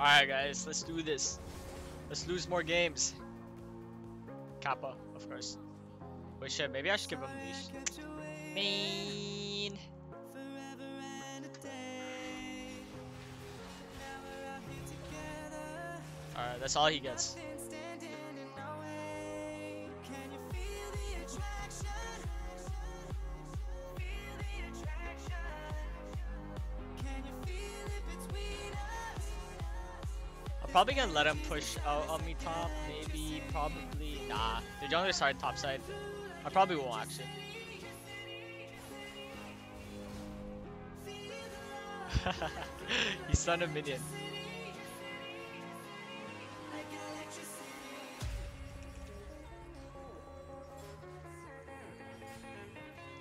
Alright guys, let's do this. Let's lose more games. Kappa, of course. Wait, shit, maybe I should give him leash. Mean. Alright, that's all he gets. Probably gonna let him push out on me top, maybe, probably, nah. The jungler started top side. I probably won't actually. He stunned a minion.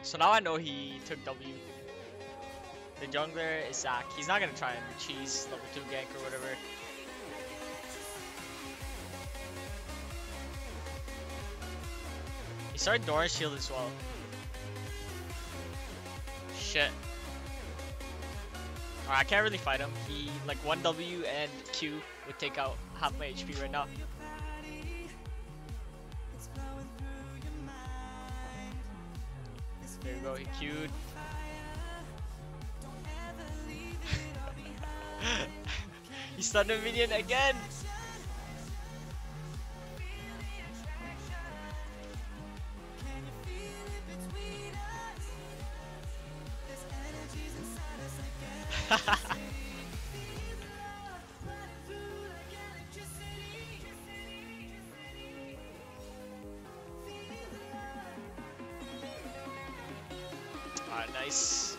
So now I know he took W. The jungler is Zach. He's not gonna try and cheese level 2 gank or whatever. He started Doran's Shield as well. Shit. Alright, I can't really fight him. He, like, 1W and Q would take out half my HP right now. There we go, he Q'd. He stunned a minion again! Alright, nice.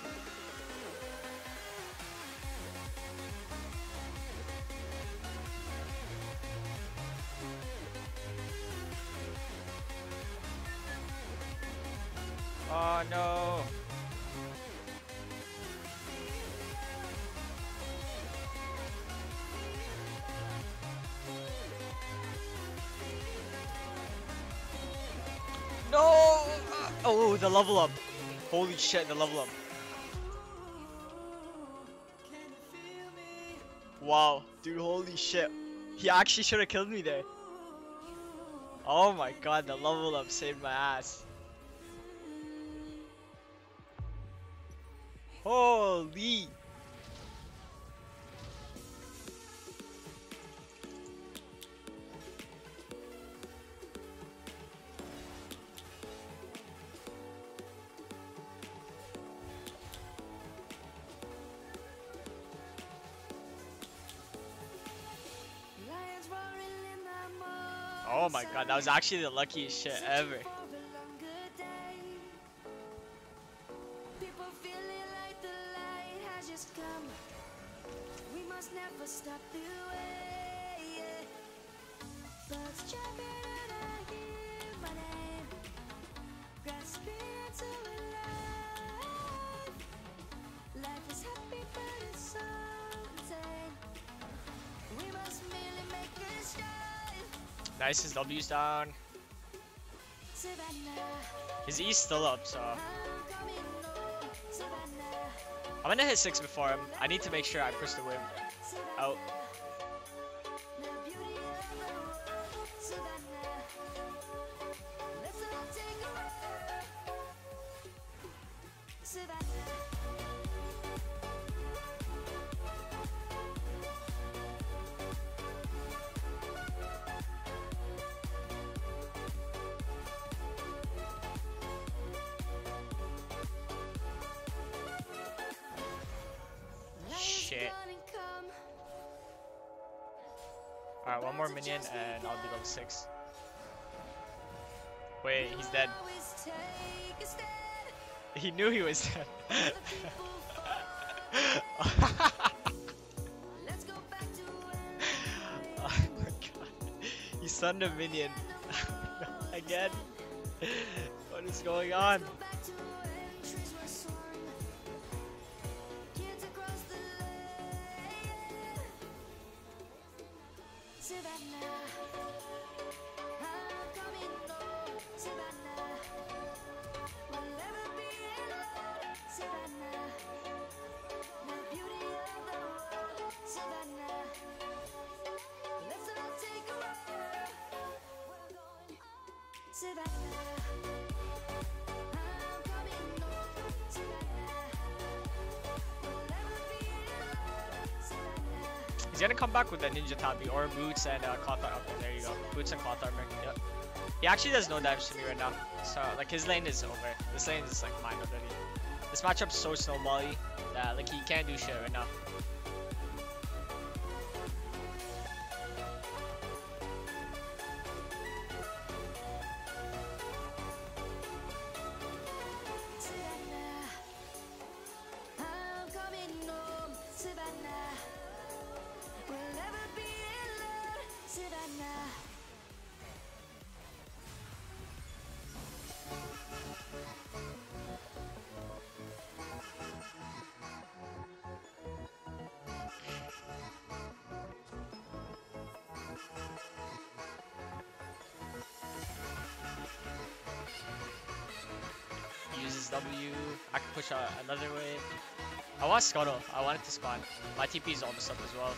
Oh no. Oh, the level up. Holy shit, the level up. Wow, dude, holy shit. He actually should have killed me there. Oh my god, the level up saved my ass. Holy. Oh my god, that was actually the luckiest shit ever. Nice, his W's down. His E's still up, so I'm gonna hit 6 before him. I need to make sure I push the wave out. Alright, one more minion and I'll be level 6. Wait, he's dead. He knew he was dead. Oh my god. He stunned a minion. Again? What is going on? He's gonna come back with that Ninja Tabi or Boots and Kata up there. There you go. Boots and Kata. Yep. He actually does no damage to me right now. So like his lane is over. This lane is like mine already. This matchup's so snowbally that like he can't do shit right now. W, I can push out another way. I want Scuttle, I want it to spawn. My TP is almost up as well.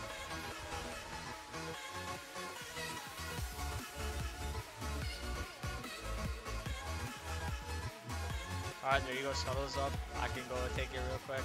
Alright, there you go, Scuttle's up. I can go take it real quick.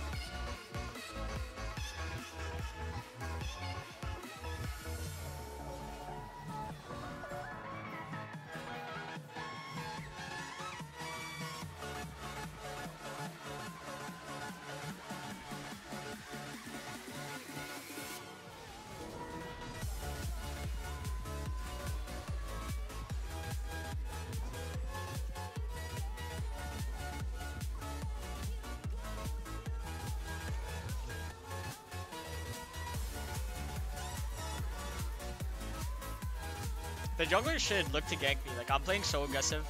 The jungler should look to gank me, like I'm playing so aggressive.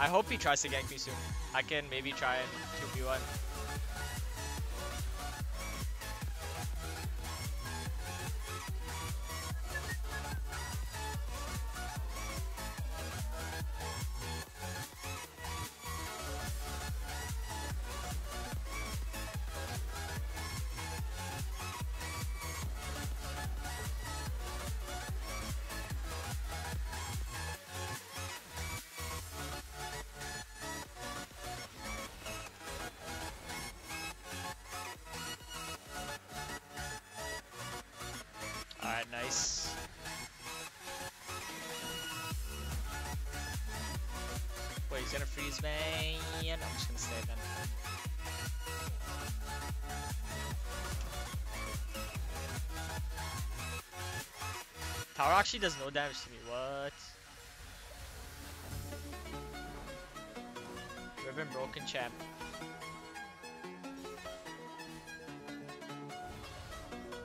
I hope he tries to gank me soon. I can maybe try and 2v1. Nice. Wait, he's gonna freeze me. Yeah, no, I'm just gonna stay then. Tower actually does no damage to me. What? Ribbon broken champ.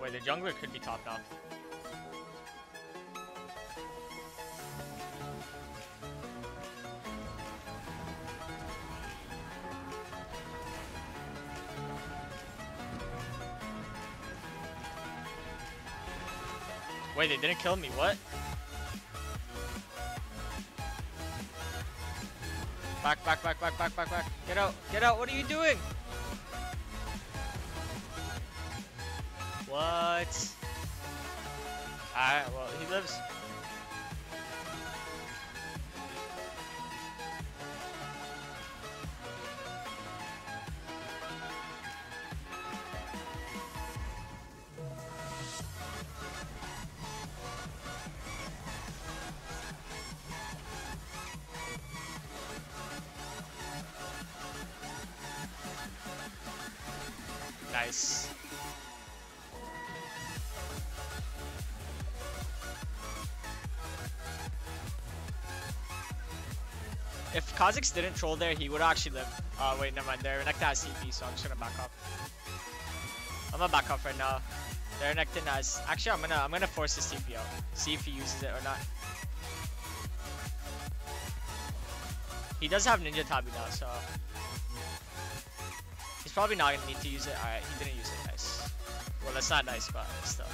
Wait, the jungler could be top now. Wait, they didn't kill me, what? Back, back, back, back, back, back, back. Get out, what are you doing? What? Alright, well, he lives. Nice. If Kha'zix didn't troll there, he would actually live. Wait, never mind. Their Renekton has CP, so I'm just gonna back up. I'm gonna back up right now. Their Renekton has. Actually, I'm gonna force his TP out. See if he uses it or not. He does have Ninja Tabi now, so. Probably not gonna need to use it. Alright, he didn't use it. Nice. Well, that's not nice, but still.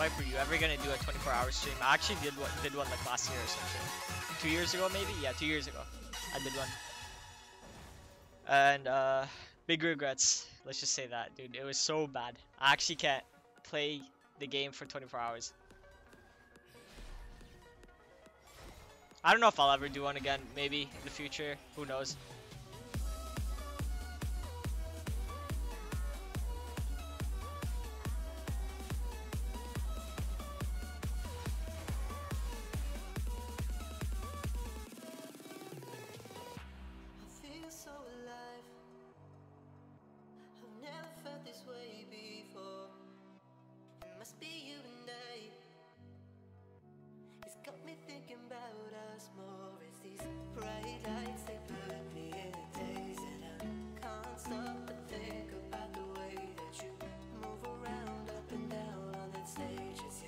Viper, you ever gonna do a 24-hour stream? I actually did one like last year or something. 2 years ago maybe? Yeah, 2 years ago. I did one. And big regrets. Let's just say that, dude. It was so bad. I actually can't play the game for 24 hours. I don't know if I'll ever do one again. Maybe in the future. Who knows? Lights, they put me in the daze, and I can't stop but think about the way that you move around, up and down on that stage. It's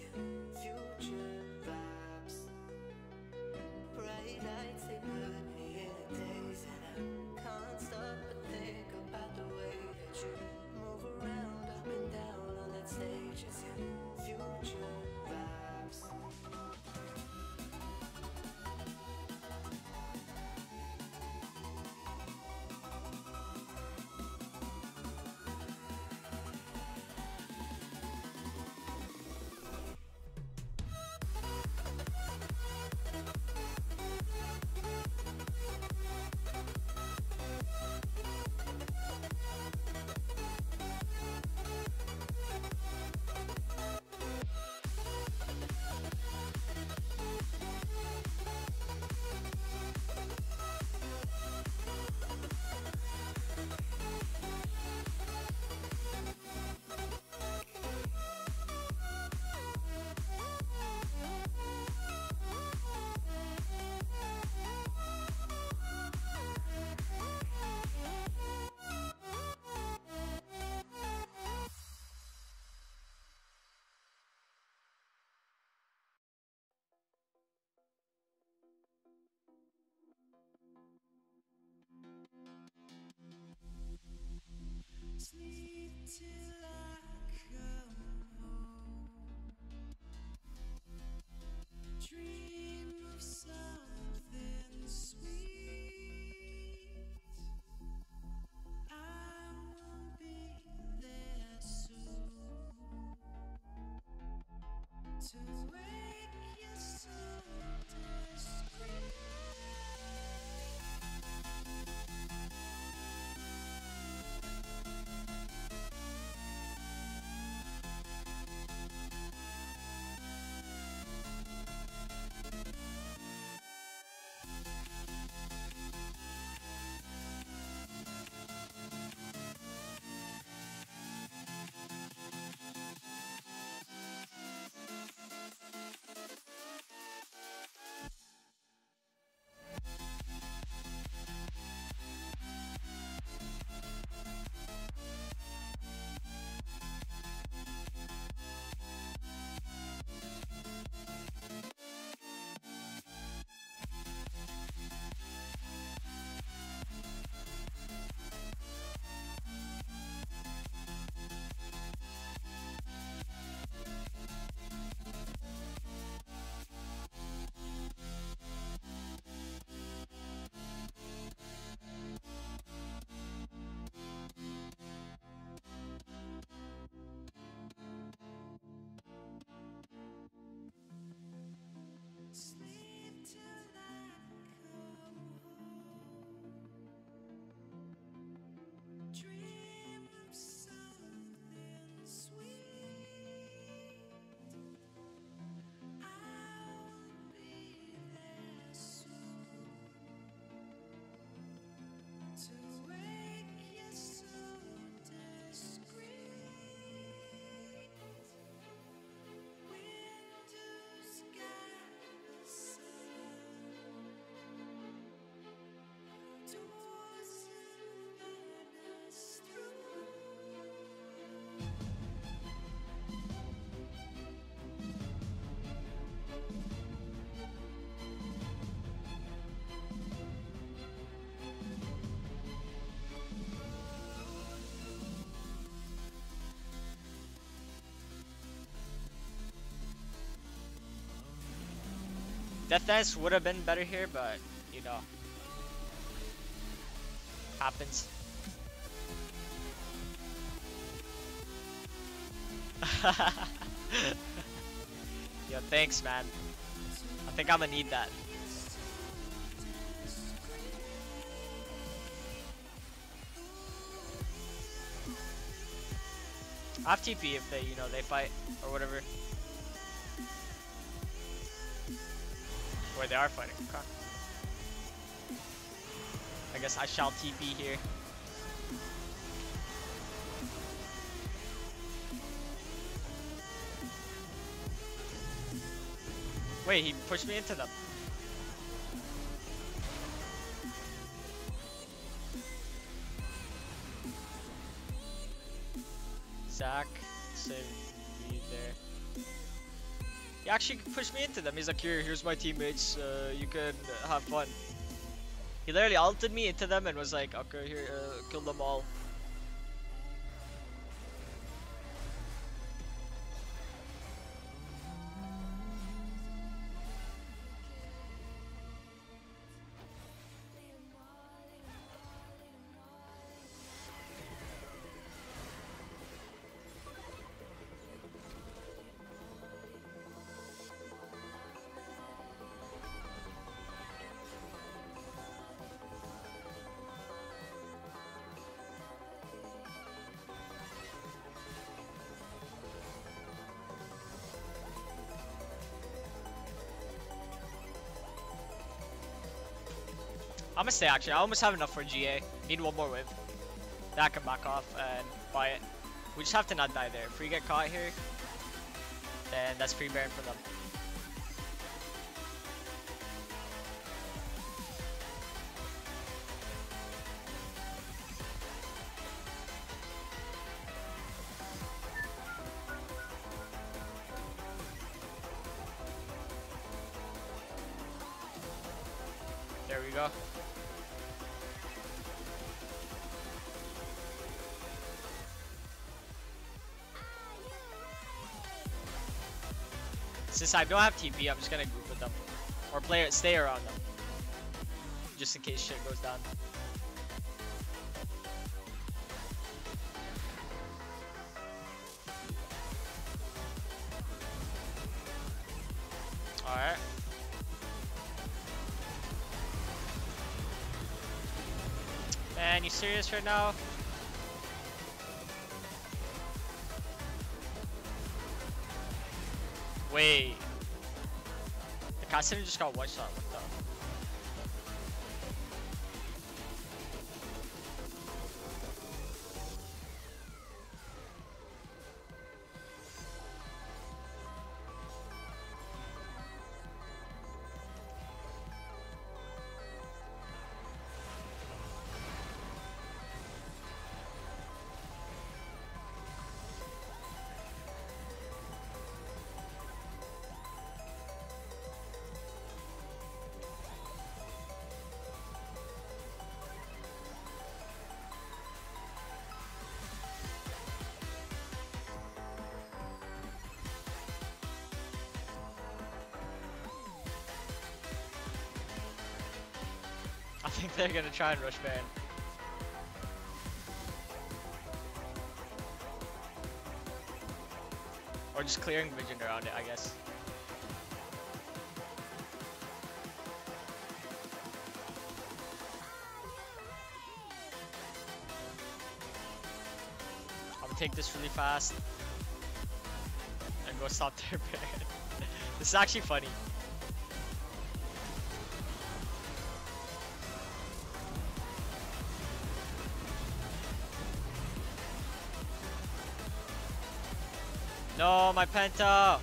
your future vibes. Bright lights, they put me in the daze, and I can't stop but think about the way that you move around, up and down on that stage. It's your future vibes. Sleep till I come home. Dream of something sweet. I won't be there soon to wake you so discreet. Death Dance would have been better here, but you know, happens. Yo, thanks, man. I think I'm gonna need that. I have TP if they, you know, they fight or whatever. Or they are fighting. Okay. I guess I shall TP here. Wait, he pushed me into them. Zach saved me there. He actually pushed me into them. He's like, here, here's my teammates. You can have fun. He literally ulted me into them and was like, okay, here, kill them all. I'm gonna stay actually. I almost have enough for GA. Need one more wave. That can back off and buy it. We just have to not die there. If we get caught here, then that's free Baron for them. There we go. Since I don't have TP, I'm just gonna group with them. Or play, stay around them. Just in case shit goes down. Alright. Man, you serious right now? Wait, the Kha'Zix just got one shot. What I think they're gonna try and rush Baron. Or just clearing vision around it, I guess. I'm gonna take this really fast and go stop their Baron. This is actually funny. No, my Penta!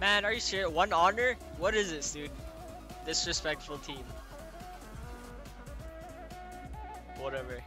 Man, are you serious? One honor? What is this, dude? Disrespectful team. Whatever.